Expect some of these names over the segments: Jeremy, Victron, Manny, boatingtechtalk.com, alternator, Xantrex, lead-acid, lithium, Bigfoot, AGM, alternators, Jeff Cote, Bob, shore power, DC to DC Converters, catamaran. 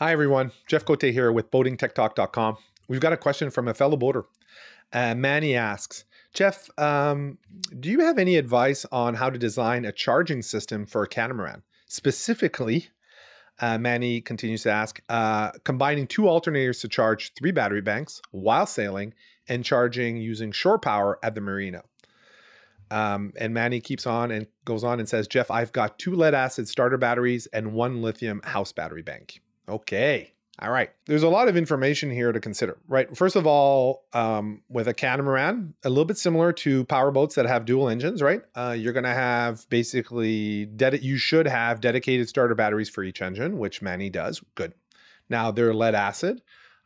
Hi everyone, Jeff Cote here with boatingtechtalk.com. We've got a question from a fellow boater. Manny asks, Jeff, do you have any advice on how to design a charging system for a catamaran? Specifically, Manny continues to ask, combining two alternators to charge three battery banks while sailing and charging using shore power at the marina. And Manny keeps on and goes on and says, Jeff, I've got two lead-acid starter batteries and one lithium house battery bank. Okay. All right. There's a lot of information here to consider, right? First of all, with a catamaran, a little bit similar to power boats that have dual engines, right? You're going to have basically, you should have dedicated starter batteries for each engine, which Manny does. Good. Now they're lead acid.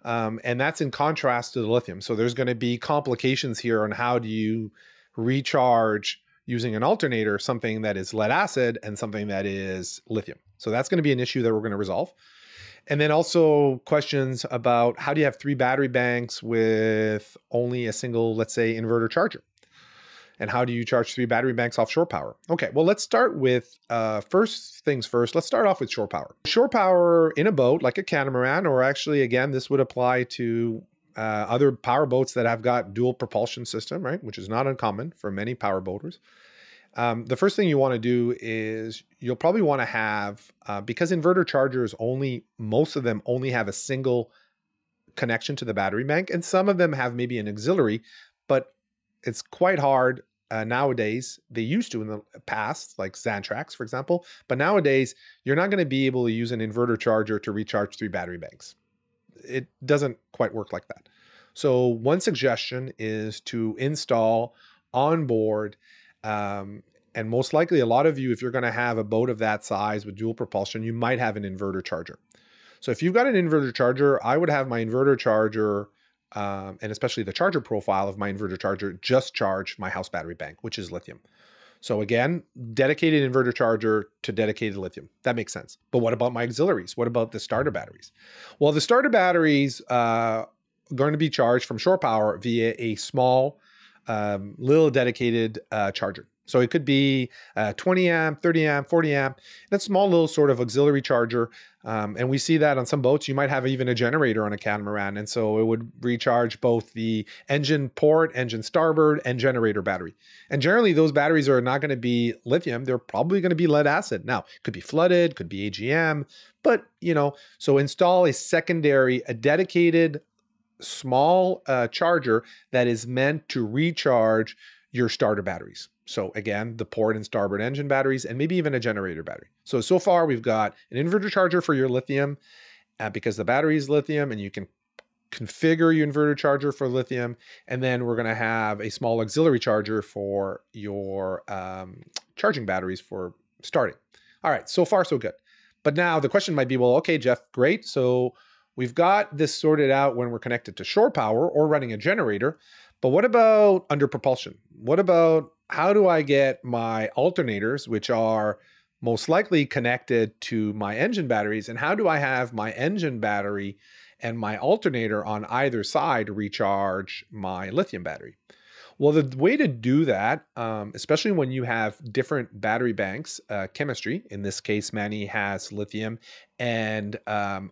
And that's in contrast to the lithium. So there's going to be complications here on how do you recharge using an alternator, something that is lead acid and something that is lithium. So that's going to be an issue that we're going to resolve. And then also questions about how do you have three battery banks with only a single, let's say, inverter charger? And how do you charge three battery banks off shore power? Okay, well, let's start with, first things first, let's start off with shore power. Shore power in a boat, like a catamaran, or actually, again, this would apply to other power boats that have got dual propulsion system, right? Which is not uncommon for many power boaters. The first thing you want to do is you'll probably want to have, because inverter chargers only, most of them only have a single connection to the battery bank, and some of them have maybe an auxiliary, but it's quite hard nowadays. They used to in the past, like Xantrex, for example, but nowadays you're not going to be able to use an inverter charger to recharge three battery banks. It doesn't quite work like that. So one suggestion is to install onboard. And most likely a lot of you, if you're going to have a boat of that size with dual propulsion, you might have an inverter charger. So if you've got an inverter charger, I would have my inverter charger, and especially the charger profile of my inverter charger, just charge my house battery bank, which is lithium. So again, dedicated inverter charger to dedicated lithium. That makes sense. But what about my auxiliaries? What about the starter batteries? Well, the starter batteries are going to be charged from shore power via a small little dedicated charger. So it could be 20 amp, 30 amp, 40 amp, that small little sort of auxiliary charger. And we see that on some boats, you might have even a generator on a catamaran. And so it would recharge both the engine port, engine starboard, and generator battery. And generally those batteries are not going to be lithium. They're probably going to be lead acid. Now it could be flooded, could be AGM, but you know, so install a secondary, a dedicated small charger that is meant to recharge your starter batteries. So again, the port and starboard engine batteries, and maybe even a generator battery. So far we've got an inverter charger for your lithium because the battery is lithium and you can configure your inverter charger for lithium. And then we're going to have a small auxiliary charger for your charging batteries for starting. All right. So far, so good. But now the question might be, well, okay, Jeff, great. So we've got this sorted out when we're connected to shore power or running a generator, but what about under propulsion? What about how do I get my alternators, which are most likely connected to my engine batteries, and how do I have my engine battery and my alternator on either side recharge my lithium battery? Well, the way to do that, especially when you have different battery banks, chemistry, in this case, Manny has lithium and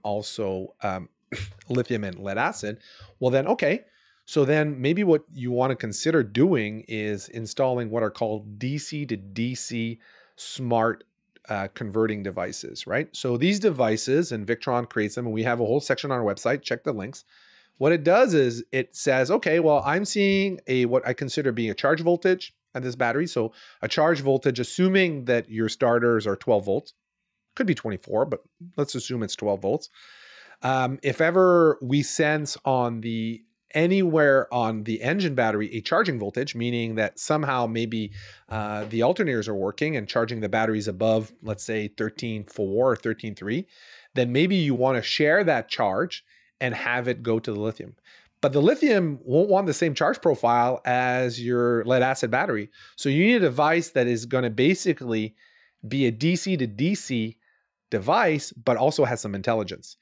lithium and lead acid. Well then, okay. So then maybe what you want to consider doing is installing what are called DC to DC smart converting devices, right? So these devices, and Victron creates them, and we have a whole section on our website, check the links. What it does is it says, okay, well, I'm seeing what I consider being a charge voltage at this battery. So a charge voltage, assuming that your starters are 12 volts, could be 24, but let's assume it's 12 volts. If ever we sense on the anywhere on the engine battery a charging voltage, meaning that somehow maybe the alternators are working and charging the batteries above, let's say 13.4 or 13.3, then maybe you want to share that charge and have it go to the lithium. But the lithium won't want the same charge profile as your lead acid battery. So you need a device that is going to basically be a DC to DC device, but also has some intelligence.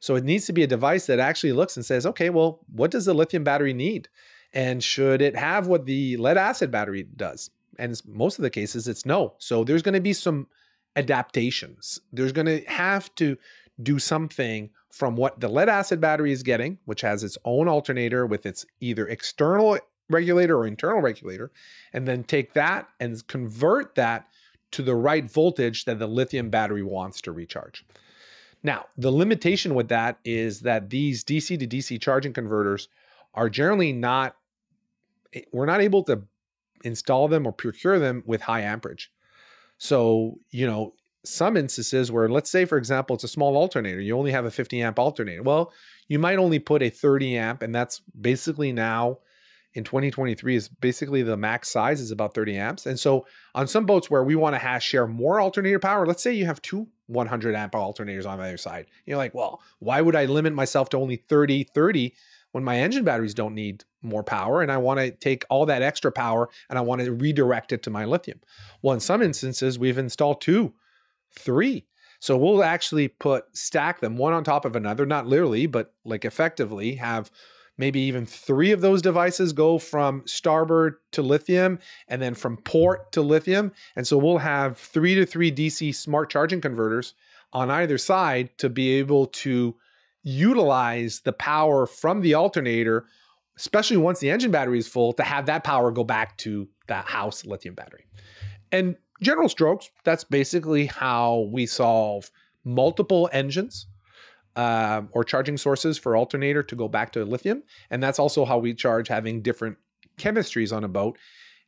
So it needs to be a device that actually looks and says, okay, well, what does the lithium battery need? And should it have what the lead acid battery does? And most of the cases it's no. So there's going to be some adaptations. There's going to have to do something from what the lead-acid battery is getting, which has its own alternator with its either external regulator or internal regulator, and then take that and convert that to the right voltage that the lithium battery wants to recharge. Now, the limitation with that is that these DC to DC charging converters are generally not, we're not able to install them or procure them with high amperage. So, you know, some instances where, let's say, for example, it's a small alternator, you only have a 50 amp alternator. Well, you might only put a 30 amp, and that's basically now in 2023 is basically the max size is about 30 amps. And so on some boats where we want to share more alternator power, let's say you have two 100 amp alternators on either side. You're like, well, why would I limit myself to only 30 when my engine batteries don't need more power, and I want to take all that extra power and I want to redirect it to my lithium? Well, in some instances, we've installed two, three. So we'll actually stack them one on top of another, not literally, but like effectively have maybe even three of those devices go from starboard to lithium and then from port to lithium. And so we'll have 3-to-3 DC smart charging converters on either side to be able to utilize the power from the alternator, especially once the engine battery is full, to have that power go back to that house lithium battery. And general strokes, that's basically how we solve multiple engines or charging sources for alternator to go back to lithium. And that's also how we charge having different chemistries on a boat,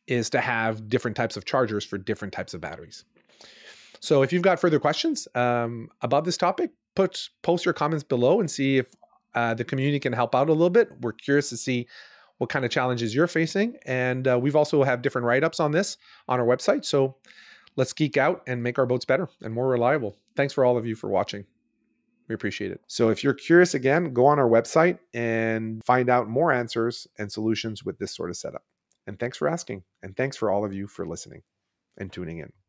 is to have different types of chargers for different types of batteries. So if you've got further questions about this topic, post your comments below and see if the community can help out a little bit. We're curious to see what kind of challenges you're facing. And we've also have different write-ups on this on our website. So let's geek out and make our boats better and more reliable. Thanks for all of you for watching. We appreciate it. So if you're curious, again, go on our website and find out more answers and solutions with this sort of setup. And thanks for asking. And thanks for all of you for listening and tuning in.